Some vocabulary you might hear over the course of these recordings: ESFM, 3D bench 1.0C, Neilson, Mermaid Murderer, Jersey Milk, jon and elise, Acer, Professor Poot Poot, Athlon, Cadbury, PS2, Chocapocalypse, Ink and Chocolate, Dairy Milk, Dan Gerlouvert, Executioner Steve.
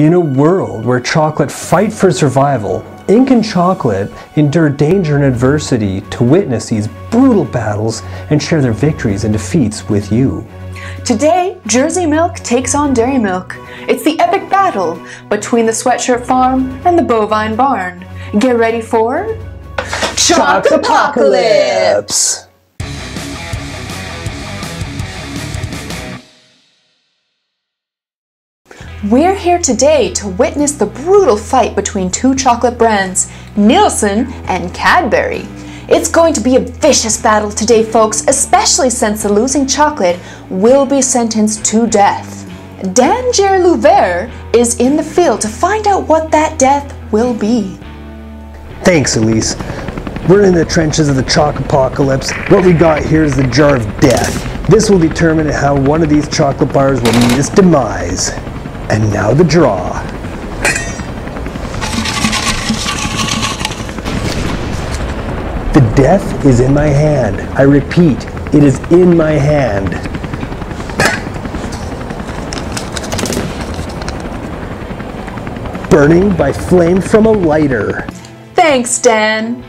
In a world where chocolate fight for survival, Ink and Chocolate endure danger and adversity to witness these brutal battles and share their victories and defeats with you. Today, Jersey Milk takes on Dairy Milk. It's the epic battle between the sweatshirt farm and the bovine barn. Get ready for... Chocapocalypse! We're here today to witness the brutal fight between two chocolate brands, Neilson and Cadbury. It's going to be a vicious battle today, folks, especially since the losing chocolate will be sentenced to death. Dan Gerlouvert is in the field to find out what that death will be. Thanks, Elise. We're in the trenches of the Chocapocalypse. What we got here is the jar of death. This will determine how one of these chocolate bars will meet its demise. And now the draw. The death is in my hand. I repeat, it is in my hand. Burning by flame from a lighter. Thanks, Dan.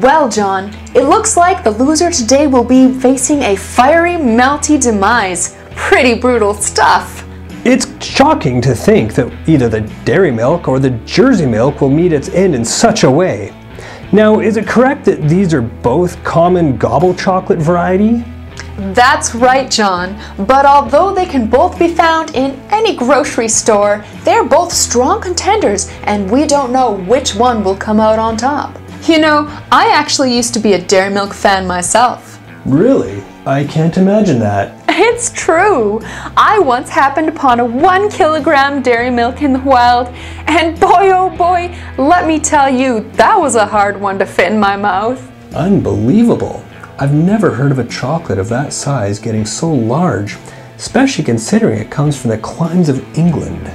Well, John, it looks like the loser today will be facing a fiery, melty demise. Pretty brutal stuff. It's shocking to think that either the Dairy Milk or the Jersey Milk will meet its end in such a way. Now, is it correct that these are both common gobble chocolate variety? That's right, John. But although they can both be found in any grocery store, they're both strong contenders, and we don't know which one will come out on top. You know, I actually used to be a Dairy Milk fan myself. Really? I can't imagine that. It's true! I once happened upon a 1 kilogram Dairy Milk in the wild, and boy oh boy, let me tell you, that was a hard one to fit in my mouth. Unbelievable! I've never heard of a chocolate of that size getting so large, especially considering it comes from the climes of England.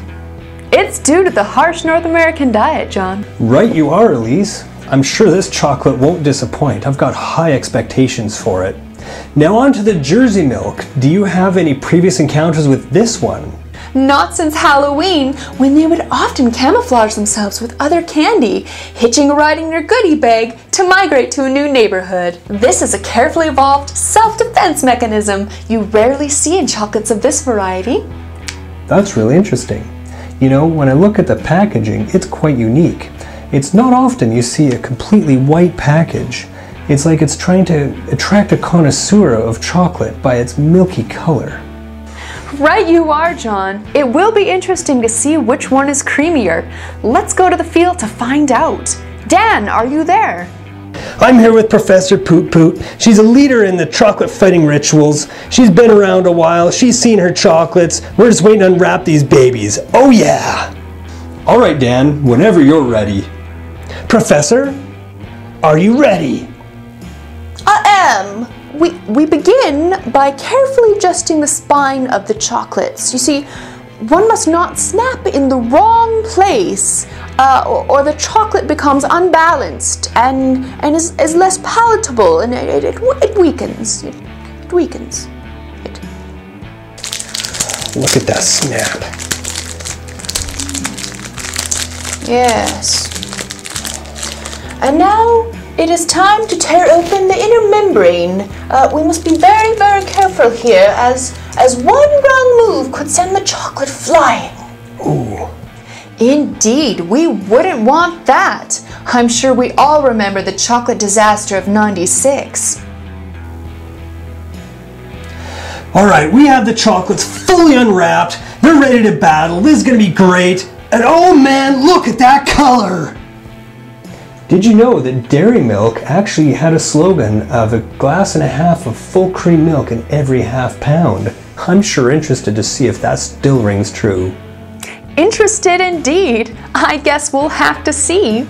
It's due to the harsh North American diet, John. Right you are, Elise. I'm sure this chocolate won't disappoint. I've got high expectations for it. Now on to the Jersey Milk. Do you have any previous encounters with this one? Not since Halloween, when they would often camouflage themselves with other candy, hitching a ride in their goodie bag to migrate to a new neighborhood. This is a carefully evolved self-defense mechanism you rarely see in chocolates of this variety. That's really interesting. You know, when I look at the packaging, it's quite unique. It's not often you see a completely white package. It's like it's trying to attract a connoisseur of chocolate by its milky color. Right you are, John. It will be interesting to see which one is creamier. Let's go to the field to find out. Dan, are you there? I'm here with Professor Poot Poot. She's a leader in the chocolate fighting rituals. She's been around a while. She's seen her chocolates. We're just waiting to unwrap these babies. Oh yeah! All right, Dan, whenever you're ready. Professor, are you ready? We begin by carefully adjusting the spine of the chocolates. You see, one must not snap in the wrong place or the chocolate becomes unbalanced and is less palatable and it weakens. It weakens. Look at that snap. Yes. And now it is time to tear open the inner membrane. We must be very, very careful here, as one wrong move could send the chocolate flying. Ooh. Indeed, we wouldn't want that. I'm sure we all remember the chocolate disaster of '96. All right, we have the chocolates fully unwrapped. They're ready to battle. This is going to be great. And oh man, look at that color. Did you know that Dairy Milk actually had a slogan of a glass and a half of full cream milk in every half pound? I'm sure interested to see if that still rings true. Interested indeed. I guess we'll have to see.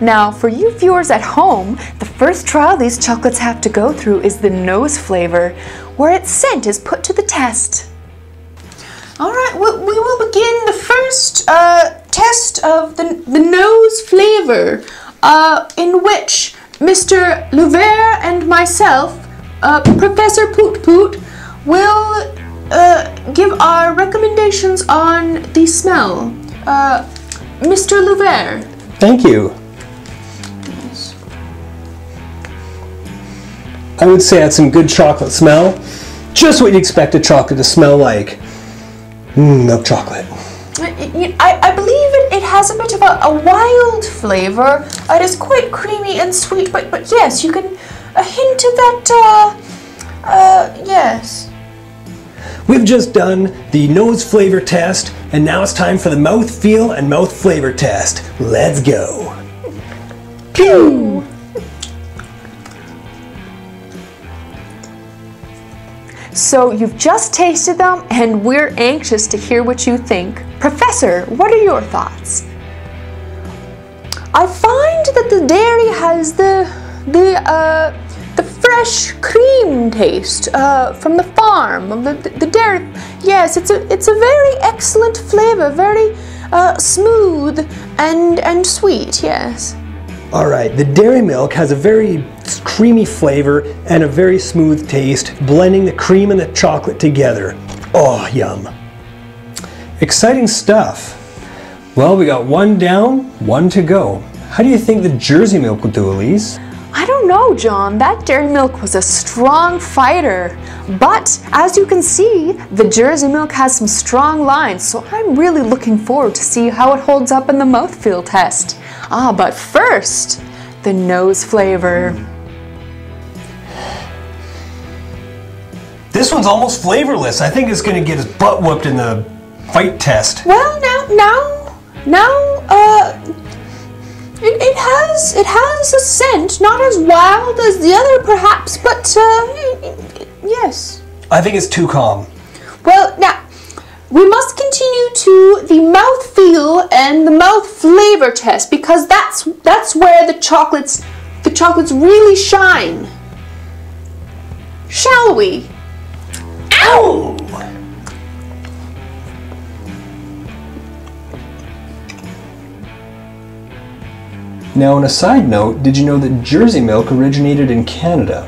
Now, for you viewers at home, the first trial these chocolates have to go through is the nose flavor, where its scent is put to the test. All right, we will begin the first test of the nose flavor. In which Mr. Louvert and myself, Professor Poot Poot, will give our recommendations on the smell. Mr. Louvert. Thank you. Yes. I would say that's some good chocolate smell. Just what you'd expect a chocolate to smell like. Milk chocolate. I believe it has a bit of a wild flavor. It is quite creamy and sweet, but yes, you can... A hint of that, yes. We've just done the nose flavor test, and now it's time for the mouth feel and mouth flavor test. Let's go. Pew! So you've just tasted them, and we're anxious to hear what you think. Professor, what are your thoughts? I find that the dairy has the fresh cream taste from the farm, the dairy. Yes, it's a very excellent flavor, very smooth and sweet, yes. All right, the dairy milk has a very creamy flavor and a very smooth taste, blending the cream and the chocolate together. Oh, yum. Exciting stuff. Well, we got one down, one to go. How do you think the Jersey milk will do, Elise? I don't know, John. That Dairy Milk was a strong fighter. But, as you can see, the Jersey Milk has some strong lines, so I'm really looking forward to see how it holds up in the mouth feel test. Ah, but first, the nose flavor. This one's almost flavorless. I think it's going to get his butt whooped in the fight test. Well, It has a scent, not as wild as the other perhaps, but yes. I think it's too calm. Well, now, we must continue to the mouth feel and the mouth flavor test, because that's where the chocolates really shine. Shall we? Ow! Now, on a side note, did you know that Jersey Milk originated in Canada?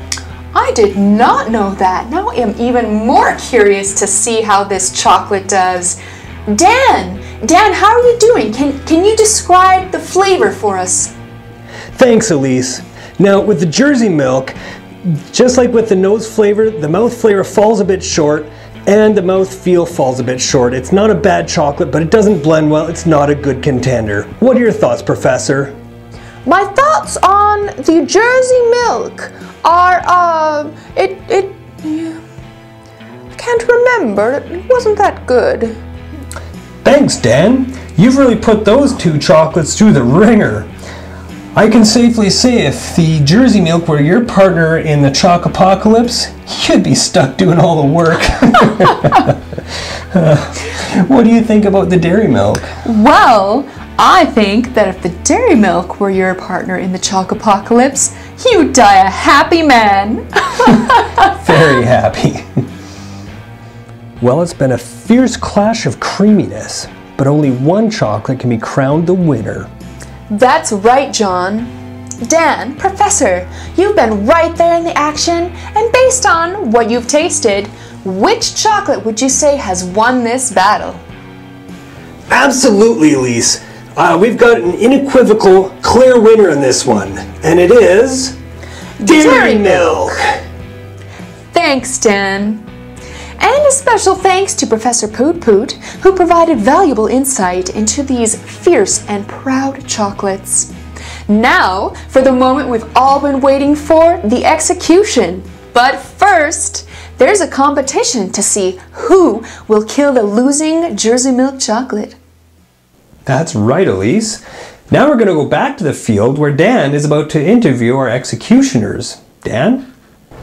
I did not know that. Now I am even more curious to see how this chocolate does. Dan, how are you doing? Can you describe the flavor for us? Thanks, Elise. Now, with the Jersey Milk, just like with the nose flavor, the mouth flavor falls a bit short, and the mouth feel falls a bit short. It's not a bad chocolate, but it doesn't blend well. It's not a good contender. What are your thoughts, Professor? My thoughts on the Jersey Milk are, I can't remember, it wasn't that good. Thanks, Dan. You've really put those two chocolates through the ringer. I can safely say if the Jersey Milk were your partner in the Chocapocalypse, you'd be stuck doing all the work. What do you think about the Dairy Milk? Well, I think that if the Dairy Milk were your partner in the Chocapocalypse, you'd die a happy man. Very happy. Well, it's been a fierce clash of creaminess, but only one chocolate can be crowned the winner. That's right, John. Dan, Professor, you've been right there in the action, and based on what you've tasted, which chocolate would you say has won this battle? Absolutely, Elise. We've got an unequivocal, clear winner in this one, and it is Dairy Milk. Thanks, Dan. And a special thanks to Professor Poot Poot, who provided valuable insight into these fierce and proud chocolates. Now, for the moment we've all been waiting for, the execution. But first, there's a competition to see who will kill the losing Jersey Milk chocolate. That's right, Elise. Now we're going to go back to the field where Dan is about to interview our executioners. Dan?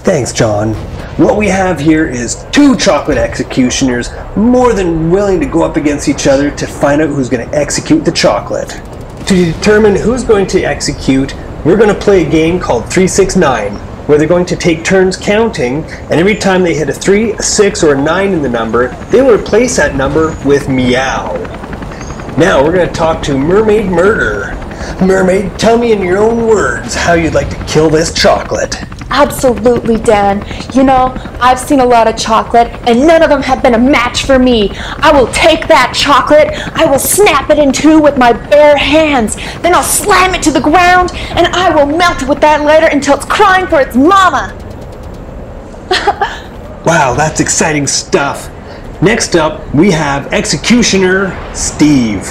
Thanks, John. What we have here is two chocolate executioners more than willing to go up against each other to find out who's going to execute the chocolate. To determine who's going to execute, we're going to play a game called 3, 6, 9, where they're going to take turns counting, and every time they hit a 3, a 6, or a 9 in the number, they will replace that number with meow. Now we're going to talk to Mermaid Murderer. Mermaid, tell me in your own words how you'd like to kill this chocolate. Absolutely, Dan. You know, I've seen a lot of chocolate, and none of them have been a match for me. I will take that chocolate, I will snap it in two with my bare hands, then I'll slam it to the ground, and I will melt it with that lighter until it's crying for its mama. Wow, that's exciting stuff. Next up, we have Executioner Steve.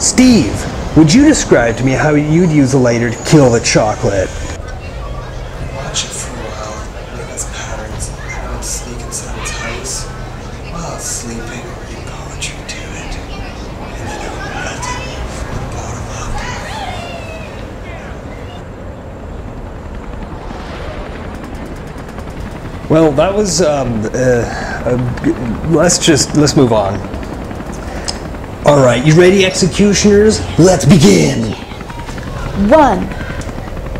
Steve, would you describe to me how you'd use a lighter to kill the chocolate? Watch it for a while, make its patterns, have it sneak inside its house while it's sleeping, read poetry to it, and then it would melt it from the bottom up. Well, that was let's move on. All right, you ready, executioners? Let's begin. 1,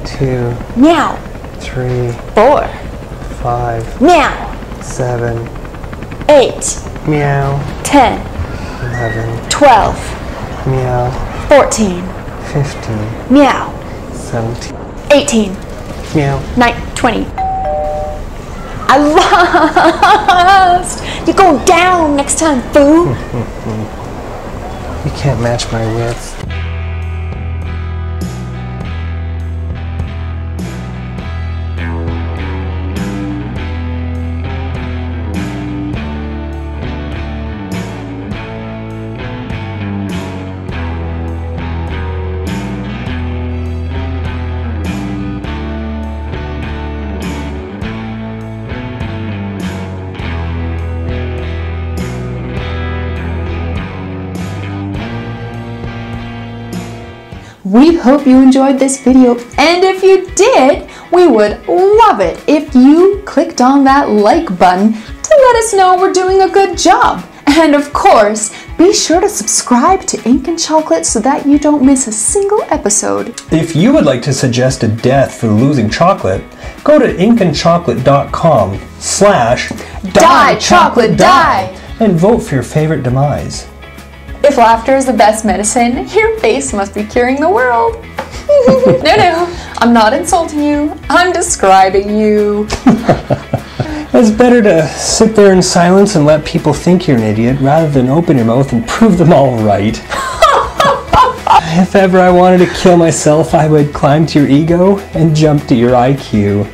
2, meow. 3, 4, 5, meow. 7, 8, meow. 10, 11, 12, meow. 14, 15, meow. 17, 18, meow. 19, 20. I lost! You're going down next time, fool! You can't match my wits. We hope you enjoyed this video, and if you did, we would love it if you clicked on that like button to let us know we're doing a good job. And of course, be sure to subscribe to Ink and Chocolate so that you don't miss a single episode. If you would like to suggest a death for losing chocolate, go to inkandchocolate.com/diechocolatedie and vote for your favorite demise. If laughter is the best medicine, your face must be curing the world. No, I'm not insulting you. I'm describing you. It's better to sit there in silence and let people think you're an idiot rather than open your mouth and prove them all right. If ever I wanted to kill myself, I would climb to your ego and jump to your IQ.